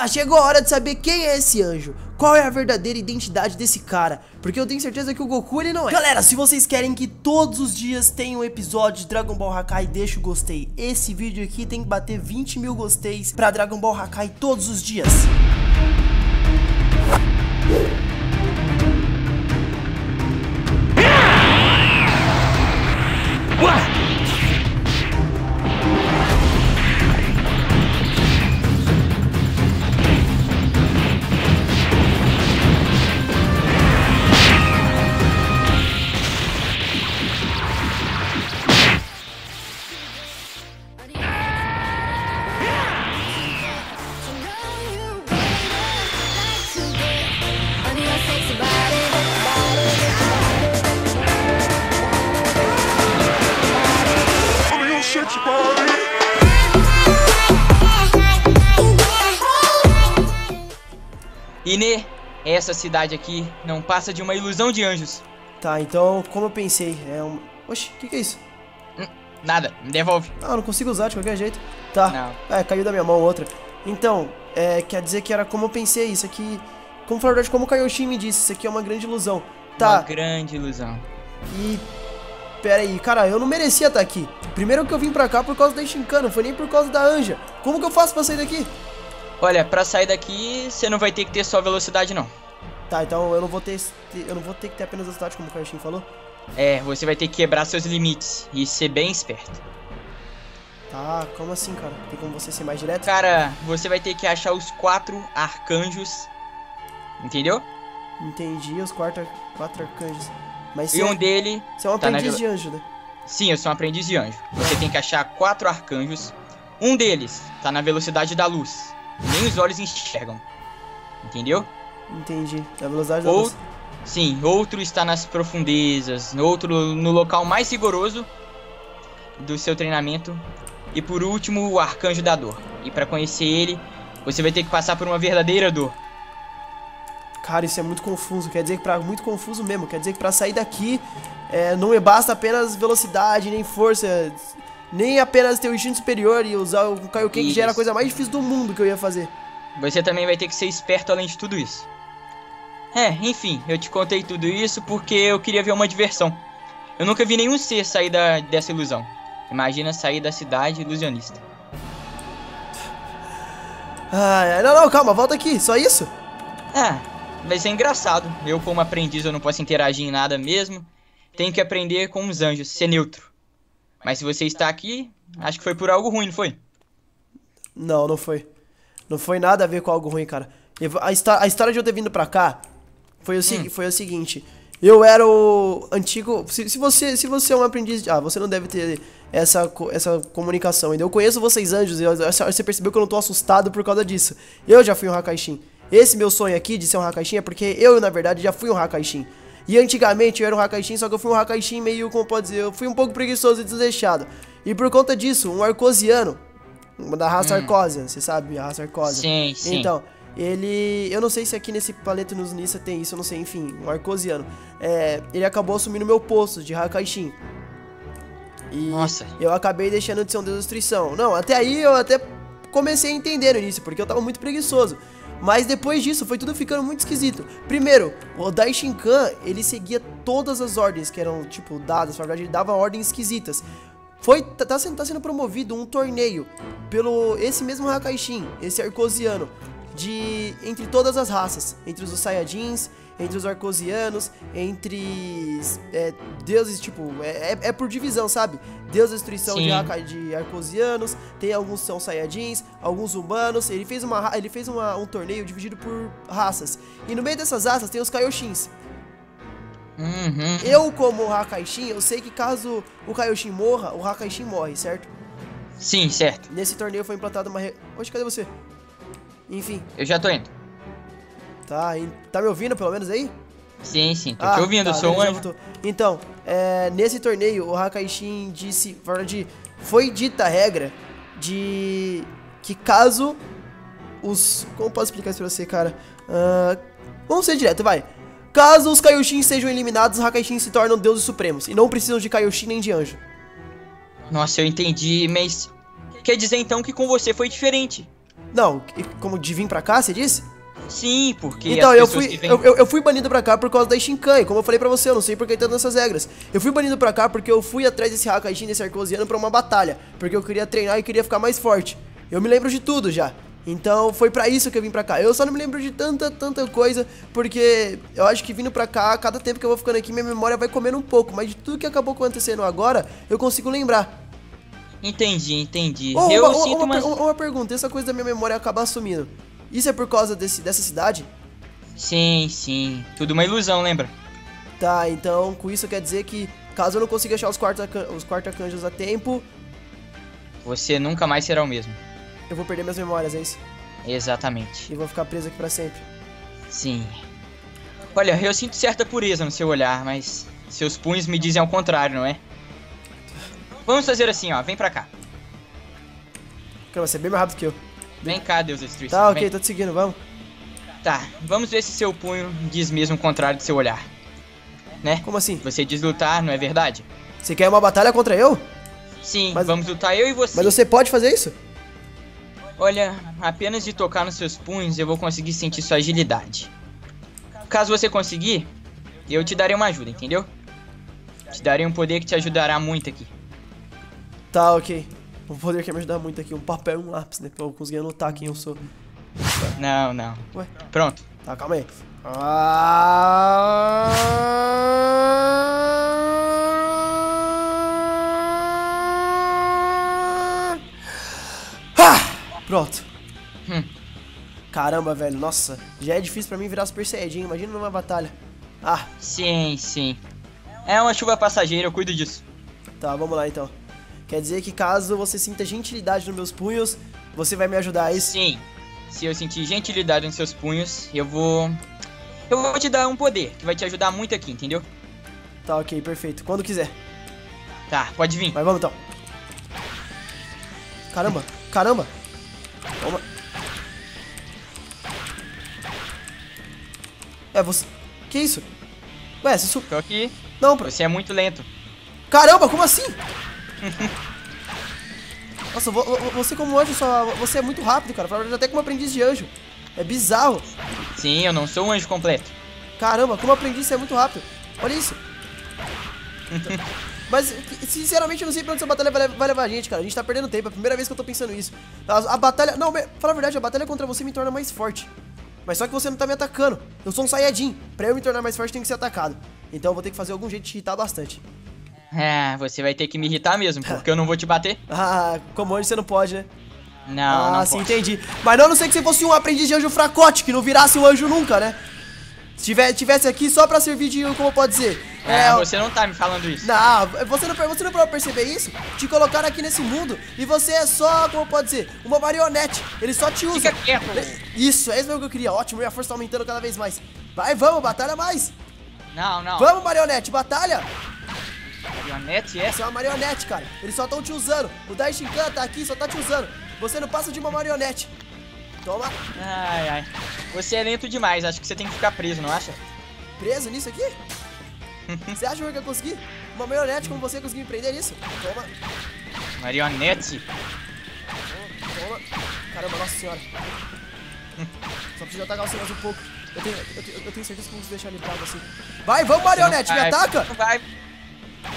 Tá, chegou a hora de saber quem é esse anjo. Qual é a verdadeira identidade desse cara? Porque eu tenho certeza que o Goku ele não é. Galera, se vocês querem que todos os dias tenha um episódio de Dragon Ball Hakai, deixa o gostei. Esse vídeo aqui tem que bater 20 mil gosteis pra Dragon Ball Hakai todos os dias. Inê, essa cidade aqui não passa de uma ilusão de anjos. Tá, então, como eu pensei, é um... Oxi, o que é isso? Nada, me devolve. Ah, não consigo usar de qualquer jeito. Tá, não. É, caiu da minha mão outra. Então, quer dizer que era como eu pensei, isso aqui... Como, na verdade, como o Kaioshin me disse, isso aqui é uma grande ilusão. Tá. Uma grande ilusão. E... Pera aí, cara, eu não merecia estar aqui. Primeiro que eu vim pra cá por causa da Shinkana, não foi nem por causa da Anja. Como que eu faço pra sair daqui? Olha, pra sair daqui, você não vai ter que ter só velocidade, não. Tá, então eu não vou ter que ter apenas velocidade, como o Caixinho falou? É, você vai ter que quebrar seus limites e ser bem esperto. Tá, como assim, cara? Tem como você ser mais direto? Cara, você vai ter que achar os 4 arcanjos, entendeu? Entendi, os 4 arcanjos. Mas e um dele... Você é um aprendiz de anjo, né? Sim, eu sou um aprendiz de anjo. Você tem que achar 4 arcanjos. Um deles tá na velocidade da luz. Nem os olhos enxergam. Entendeu? Entendi. A velocidade da luz. Sim, outro está nas profundezas. Outro no local mais rigoroso do seu treinamento. E por último, o arcanjo da dor. E pra conhecer ele, você vai ter que passar por uma verdadeira dor. Cara, isso é muito confuso. Quer dizer que muito confuso mesmo. Quer dizer que pra sair daqui, não basta apenas velocidade, nem força... Nem apenas ter o instinto superior e usar o Kaioken, que já era a coisa mais difícil do mundo que eu ia fazer. Você também vai ter que ser esperto além de tudo isso. É, enfim, eu te contei tudo isso porque eu queria ver uma diversão. Eu nunca vi nenhum ser sair dessa ilusão. Imagina sair da cidade ilusionista. Ah, não, calma, volta aqui, só isso? Ah, vai ser engraçado. Eu como aprendiz eu não posso interagir em nada mesmo. Tenho que aprender com os anjos, ser neutro. Mas se você está aqui, acho que foi por algo ruim, não foi? Não, não foi. Não foi nada a ver com algo ruim, cara. A história de eu ter vindo pra cá foi o seguinte. Eu era o antigo... Se você é um aprendiz... Ah, você não deve ter essa comunicação ainda. Eu conheço vocês anjos, você percebeu que eu não tô assustado por causa disso. Eu já fui um Hakaishin. Esse meu sonho aqui de ser um Hakaishin é porque eu, na verdade, já fui um Hakaishin. E antigamente eu era um Hakaishin, só que eu fui um Hakaishin meio, como pode dizer, eu fui um pouco preguiçoso e desleixado. E por conta disso, um Arcosiano, da raça Arcosian, você sabe, a raça Arcosian. Sim, sim. Então, ele, eu não sei se aqui nesse planeta nos Nissa tem isso, eu não sei, enfim, um Arcosiano. Ele acabou assumindo meu posto de Hakaishin. E nossa. Eu acabei deixando de ser um deus da destruição. Não, até aí eu até comecei a entender no início, porque eu tava muito preguiçoso. Mas depois disso, foi tudo ficando muito esquisito. Primeiro, o Daishinkan, ele seguia todas as ordens que eram, tipo, dadas. Na verdade, ele dava ordens esquisitas. Tá sendo promovido um torneio pelo esse mesmo Hakaishin, esse Arcosiano, entre todas as raças. Entre os Saiyajins, entre os Arcosianos, entre deuses, tipo, por divisão, sabe? Deus da destruição de Arcosianos, tem alguns que são Saiyajins, alguns humanos. Ele fez um torneio dividido por raças. E no meio dessas raças tem os Kaioshins. Uhum. Eu, como Hakaishin, eu sei que caso o Kaioshin morra, o Hakaishin morre, certo? Sim, certo. Nesse torneio foi implantada uma... Oxe, cadê você? Enfim. Eu já tô indo. Tá me ouvindo pelo menos aí? Sim, sim, tô te ouvindo, tá, sou um anjo. Então, nesse torneio, o Hakaishin disse, foi dita a regra de que caso os... Como posso explicar isso pra você, cara? Vamos ser direto, vai. Caso os Kaioshin sejam eliminados, os Hakaishin se tornam deuses supremos e não precisam de Kaioshin nem de anjo. Nossa, eu entendi, mas... Quer dizer então que com você foi diferente. Não, como de vir pra cá, você disse? Sim, porque então, eu fui banido pra cá por causa da Shinkai. Como eu falei pra você, eu não sei porque tem tantas essas regras. Eu fui banido pra cá porque eu fui atrás desse Hakaishin, desse Arcosiano, pra uma batalha. Porque eu queria treinar e queria ficar mais forte. Eu me lembro de tudo já. Então foi pra isso que eu vim pra cá. Eu só não me lembro de tanta coisa, porque eu acho que vindo pra cá, a cada tempo que eu vou ficando aqui, minha memória vai comendo um pouco. Mas de tudo que acabou acontecendo agora, eu consigo lembrar. Entendi, entendi. Uma pergunta, essa coisa da minha memória acabar sumindo, isso é por causa dessa cidade? Sim, sim. Tudo uma ilusão, lembra? Tá, então com isso quer dizer que caso eu não consiga achar os quarta-canjos a tempo, você nunca mais será o mesmo. Eu vou perder minhas memórias, é isso? Exatamente. E vou ficar preso aqui pra sempre. Sim. Olha, eu sinto certa pureza no seu olhar, mas seus punhos me dizem ao contrário, não é? Vamos fazer assim, ó. Vem pra cá. Calma, você é bem mais rápido que eu. Vem cá, Deus da Destruição. Tá, ok, vem. Tô te seguindo, vamos. Tá, vamos ver se seu punho diz mesmo o contrário do seu olhar. Né? Como assim? Você diz lutar, não é verdade? Você quer uma batalha contra eu? Sim, mas vamos lutar eu e você. Mas você pode fazer isso? Olha, apenas de tocar nos seus punhos eu vou conseguir sentir sua agilidade. Caso você conseguir, eu te darei uma ajuda, entendeu? Te darei um poder que te ajudará muito aqui. Tá, ok. Um poder que me ajudar muito aqui, um papel e um lápis, né? Pra eu conseguir anotar quem eu sou. Não, não. Ué? Pronto. Tá, calma aí. Pronto. Caramba, velho. Nossa, já é difícil pra mim virar Super Saiyajin. Imagina numa batalha. Ah. Sim, sim. É uma chuva passageira, eu cuido disso. Tá, vamos lá então. Quer dizer que caso você sinta gentilidade nos meus punhos, você vai me ajudar, é isso? Sim. Se eu sentir gentilidade nos seus punhos, eu vou te dar um poder que vai te ajudar muito aqui, entendeu? Tá, ok, perfeito. Quando quiser. Tá, pode vir. Mas vamos então. Caramba, caramba. Toma. É, você... Que isso? Ué, você... Tô aqui. Não, pra... Você é muito lento. Caramba, como assim? Nossa, você como anjo, você é muito rápido, cara. Até como aprendiz de anjo. É bizarro. Sim, eu não sou um anjo completo. Caramba, como aprendiz você é muito rápido. Olha isso. Mas, sinceramente, eu não sei pra onde essa batalha vai levar a gente, cara. A gente tá perdendo tempo, é a primeira vez que eu tô pensando nisso. A batalha... Não, fala a verdade, a batalha contra você me torna mais forte. Mas só que você não tá me atacando. Eu sou um Saiyajin. Pra eu me tornar mais forte, tem que ser atacado. Então eu vou ter que fazer algum jeito de te irritar bastante. É, você vai ter que me irritar mesmo, porque eu não vou te bater. Ah, como anjo você não pode, né? Não, não sim, posso. Entendi. Mas não, a não ser que você fosse um aprendiz de anjo fracote, que não virasse um anjo nunca, né? Se tivesse aqui só pra servir de, como pode dizer... você não tá me falando isso. Não, você não pode perceber isso? Te colocaram aqui nesse mundo e você é só, como pode dizer, uma marionete. Ele só te usa. Fica quieto. Isso, é isso mesmo que eu queria. Ótimo, minha força tá aumentando cada vez mais. Vai, vamos, batalha mais. Não, não. Vamos, marionete, batalha. Marionete é? Você é uma marionete, cara. Eles só estão te usando. O Daishinkan tá aqui, só tá te usando. Você não passa de uma marionete. Toma. Ai, ai. Você é lento demais. Acho que você tem que ficar preso, não acha? Preso nisso aqui? Você acha que eu ia conseguir? Uma marionete como você conseguiu me prender nisso? Toma. Marionete? Toma. Caramba, nossa senhora. Só preciso atacar você mais um pouco. Eu tenho certeza que vamos deixar limpado assim. Vai, vamos, marionete, me ataca! Vai.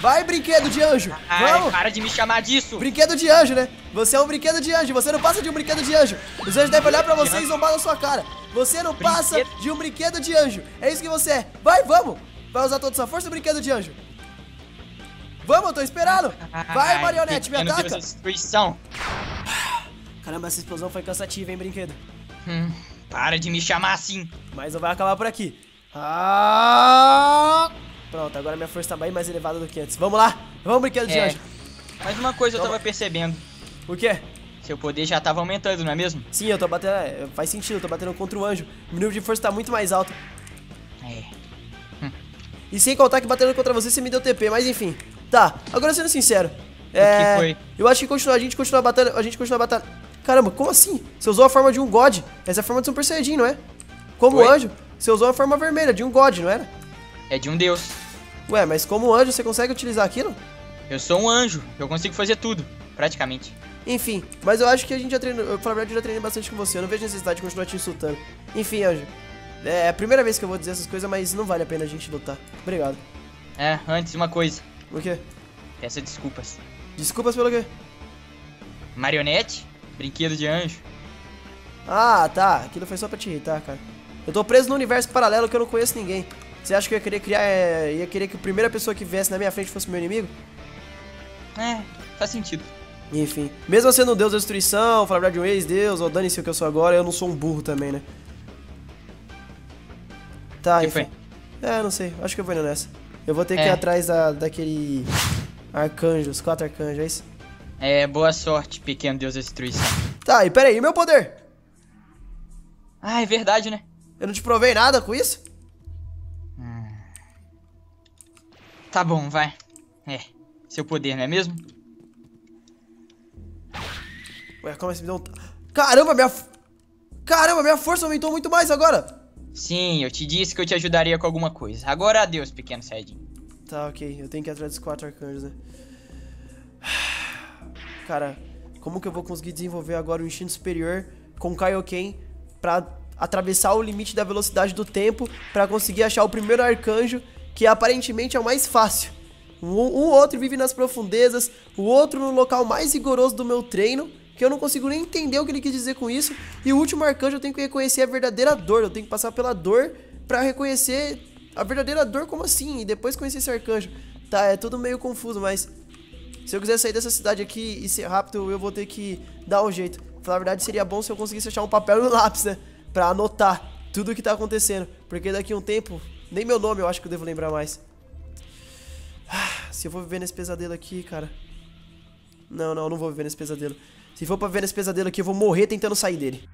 Vai, brinquedo de anjo! Ai, vamos! Para de me chamar disso! Brinquedo de anjo, né? Você é um brinquedo de anjo, você não passa de um brinquedo de anjo! Os anjos devem olhar pra você e zombar na sua cara! Você não passa de um brinquedo de anjo! É isso que você é! Vai, vamos! Vai usar toda sua força, brinquedo de anjo! Vamos, eu tô esperando! Vai, marionete, me ataca! Caramba, essa explosão foi cansativa, hein, brinquedo? Para de me chamar assim! Mas não vai acabar por aqui! Pronto, agora minha força tá bem mais elevada do que antes. Vamos lá! Vamos, brinquedo de anjo! Mas uma coisa eu tava percebendo. O quê? Seu poder já tava aumentando, não é mesmo? Sim, eu tô batendo... Faz sentido, eu tô batendo contra o anjo. Meu nível de força tá muito mais alto. É. E sem contar que batendo contra você me deu TP, mas enfim. Tá, agora sendo sincero. O que foi? Eu acho que a gente continua batendo... Caramba, como assim? Você usou a forma de um God. Essa é a forma de Super Saiyajin, não é? Como anjo, você usou a forma vermelha de um God, não era? É de um deus. Ué, mas como anjo você consegue utilizar aquilo? Eu sou um anjo, eu consigo fazer tudo, praticamente. Enfim, mas eu acho que a gente já treinou. Eu, pra verdade, eu já treinei bastante com você. Eu não vejo necessidade de continuar te insultando. Enfim, Anja, é a primeira vez que eu vou dizer essas coisas, mas não vale a pena a gente lutar. Obrigado. É, antes uma coisa. O quê? Peça desculpas. Desculpas pelo quê? Marionete? Brinquedo de anjo. Ah, tá. Aquilo foi só pra te irritar, cara. Eu tô preso num universo paralelo que eu não conheço ninguém. Você acha que eu ia querer criar... ia querer que a primeira pessoa que viesse na minha frente fosse meu inimigo? É, faz sentido. Enfim. Mesmo sendo um deus da destruição, falar de um ex-deus, ou dane-se o que eu sou agora, eu não sou um burro também, né? Tá, enfim. Que foi? É, não sei. Acho que eu vou indo nessa. Eu vou ter que ir atrás daquele... arcanjo, os 4 arcanjos, é isso? É, boa sorte, pequeno deus da destruição. Tá, e peraí, e meu poder? Ah, é verdade, né? Eu não te provei nada com isso? Tá bom, vai. É, seu poder, não é mesmo? Ué, como você me deu um... Caramba, minha força aumentou muito mais agora! Sim, eu te disse que eu te ajudaria com alguma coisa. Agora adeus, pequeno Saiyajin. Tá, ok. Eu tenho que ir atrás dos 4 arcanjos, né? Cara, como que eu vou conseguir desenvolver agora o instinto superior com o Kaioken pra atravessar o limite da velocidade do tempo pra conseguir achar o primeiro arcanjo, que aparentemente é o mais fácil. Um outro vive nas profundezas, o outro no local mais rigoroso do meu treino, que eu não consigo nem entender o que ele quis dizer com isso. E o último arcanjo eu tenho que reconhecer a verdadeira dor, eu tenho que passar pela dor pra reconhecer a verdadeira dor, como assim? E depois conhecer esse arcanjo. Tá, é tudo meio confuso, mas... se eu quiser sair dessa cidade aqui e ser rápido, eu vou ter que dar um jeito. Na verdade, seria bom se eu conseguisse achar um papel e um lápis, né? Pra anotar tudo o que tá acontecendo. Porque daqui a um tempo, nem meu nome eu acho que eu devo lembrar mais. Se eu for viver nesse pesadelo aqui, cara... Não, eu não vou viver nesse pesadelo. Se for pra viver nesse pesadelo aqui, eu vou morrer tentando sair dele.